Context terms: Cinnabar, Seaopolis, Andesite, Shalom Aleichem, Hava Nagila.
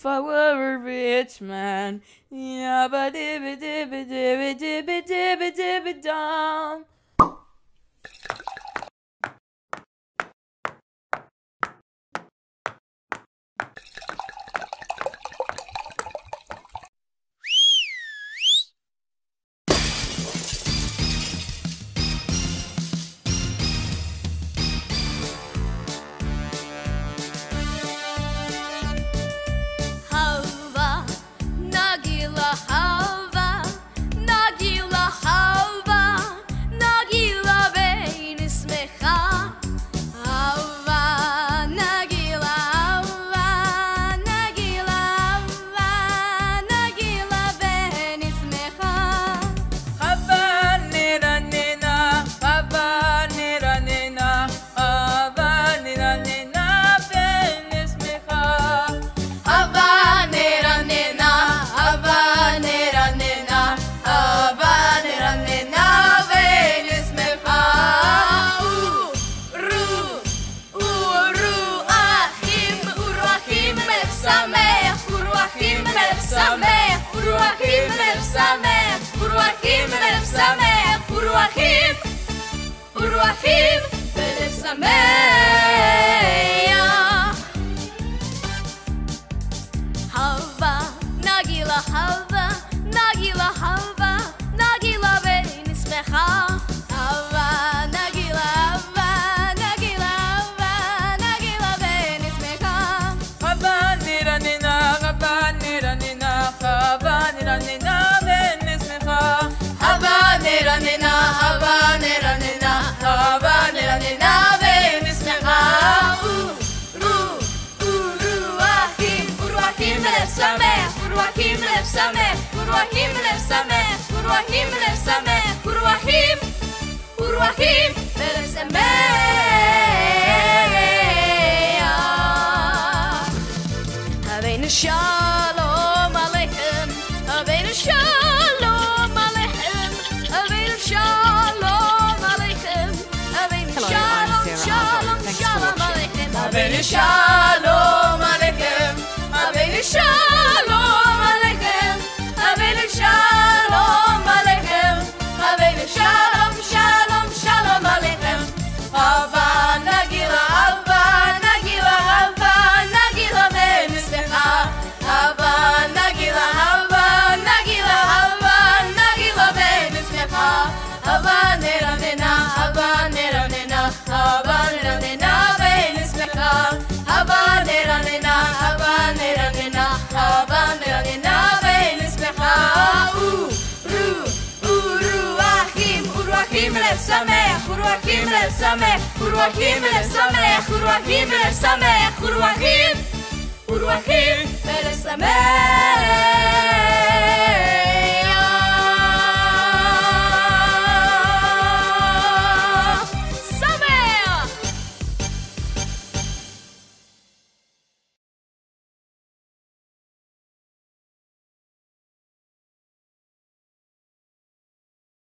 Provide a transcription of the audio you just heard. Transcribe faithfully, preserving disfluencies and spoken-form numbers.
if I were a rich man. Yabba dibba dibba dibba dibba dibba dibba dum. Hava Nagila, Hava Nagila, veini smeha. Hava Nagila, Hava Nagila, Hava Nagila, veini smeha. Hava nira nina, Hava nira nina, Hava nira nina, veini smeha. Hava nira nina, Hava. Ruachim Sameh, Ruachim Sameh, Ruachim, Ruachim Sameh. Hava Nagila, Hava Nagila, Hava Nagila, veini smecha. Hava Nagila, Hava Nagila, Hava Nagila, veini smecha. Hava nira nina, Hava nira nina, Hava. Uruachim lev sameh, Uruachim lev sameh, Uruachim lev sameh, Uruachim, Uruachim lev sameh. Haveinu shalom aleichem, Haveinu shalom aleichem, Haveinu shalom aleichem, Haveinu shalom, shalom, shalom aleichem, Haveinu shalom aleichem, Haveinu shalom. Shalom Aleichem, Haveinu Shalom, Shalom, Shalom Aleichem. Hava Nagila, Hava Nagila, Hava Nagila, veini smecha. Hava Nagila, Hava Nagila, Hava Nagila, veini smecha. Hava nira nina, Hava nira nina, Hava nira nina, veini smecha. Hava nira nina, Hava nira nina, Hava nira nina, veini smecha. Uruachim lev sameh, Uruachim lev sameh, Uruachim lev sameh, Uruachim, Uruachim lev sameh.